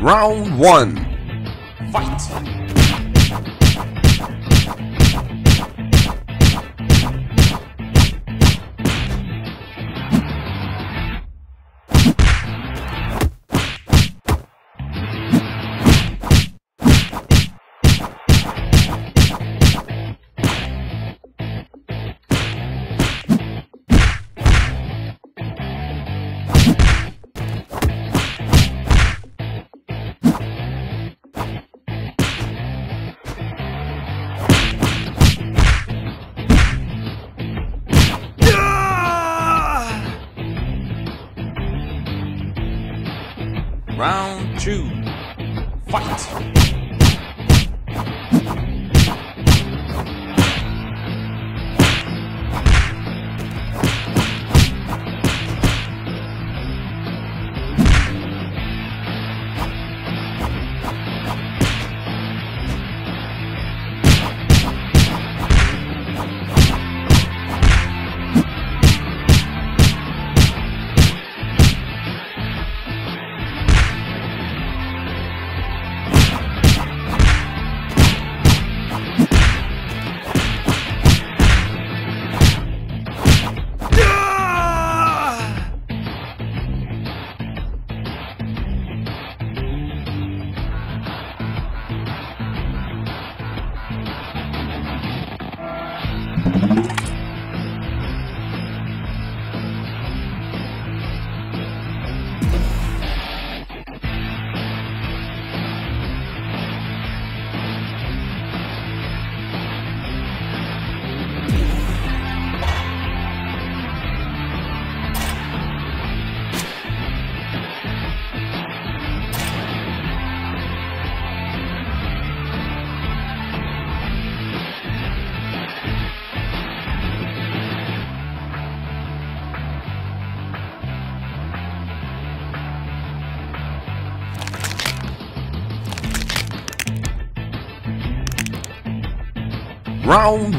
Round 1. Fight! Round 2. Fight!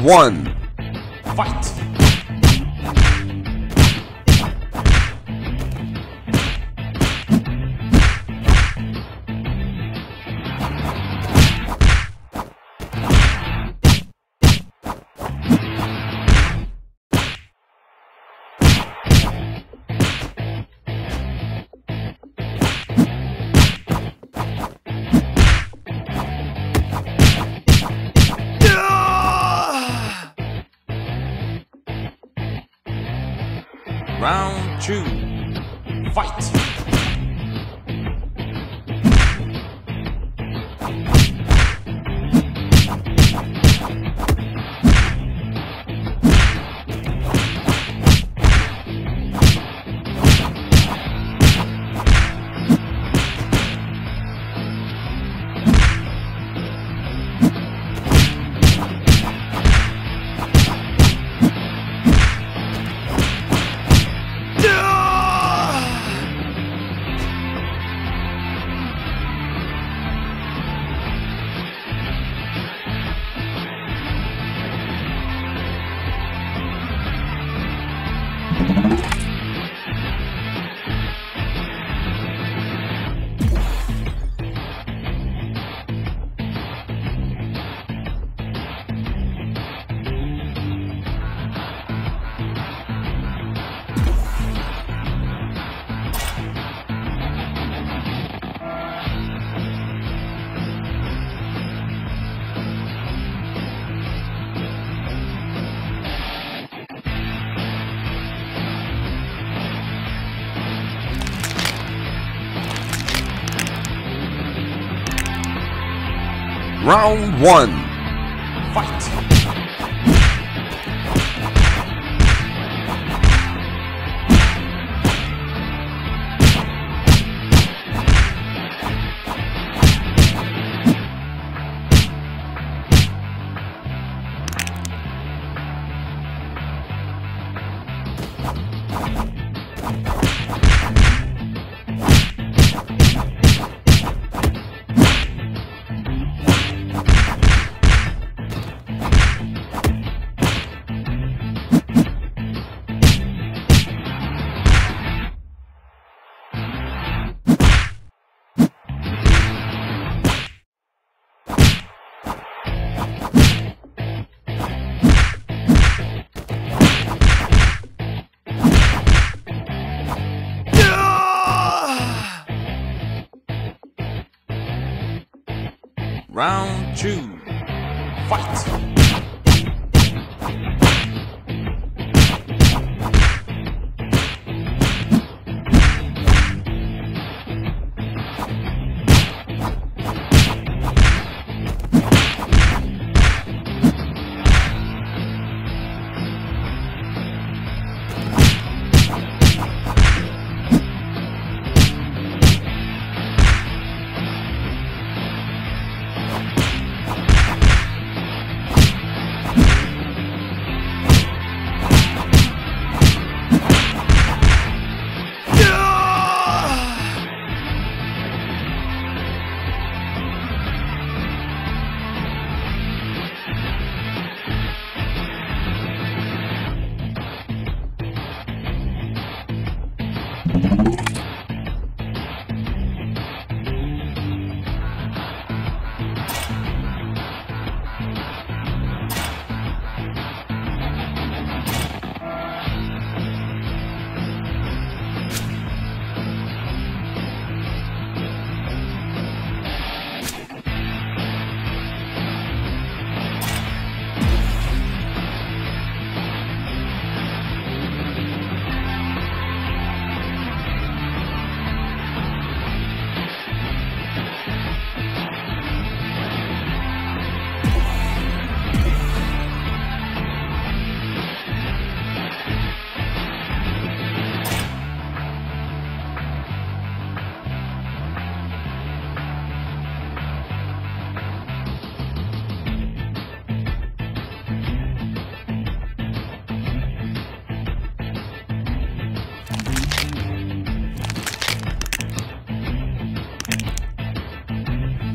Round 1. Fight! Round 2. Fight! Round 1. Fight! Round two, fight!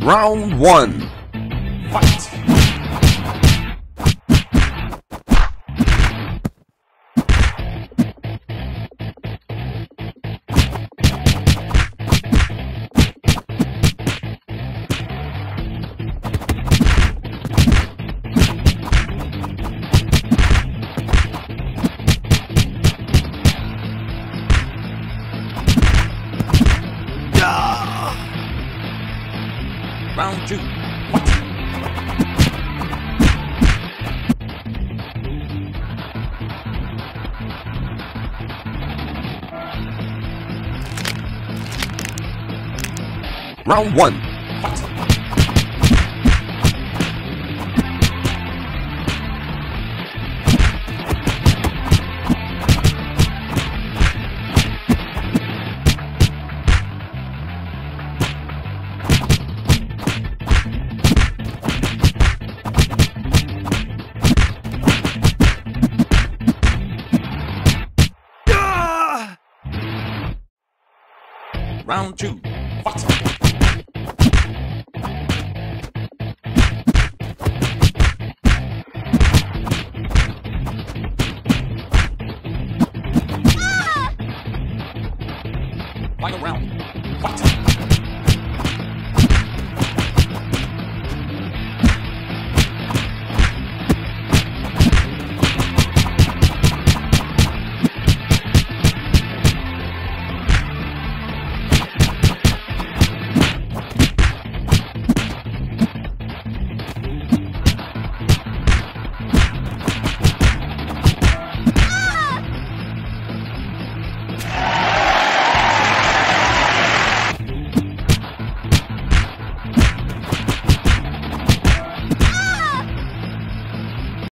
Round one, fight! Round two, fight! Round one, fight! Round two, fight!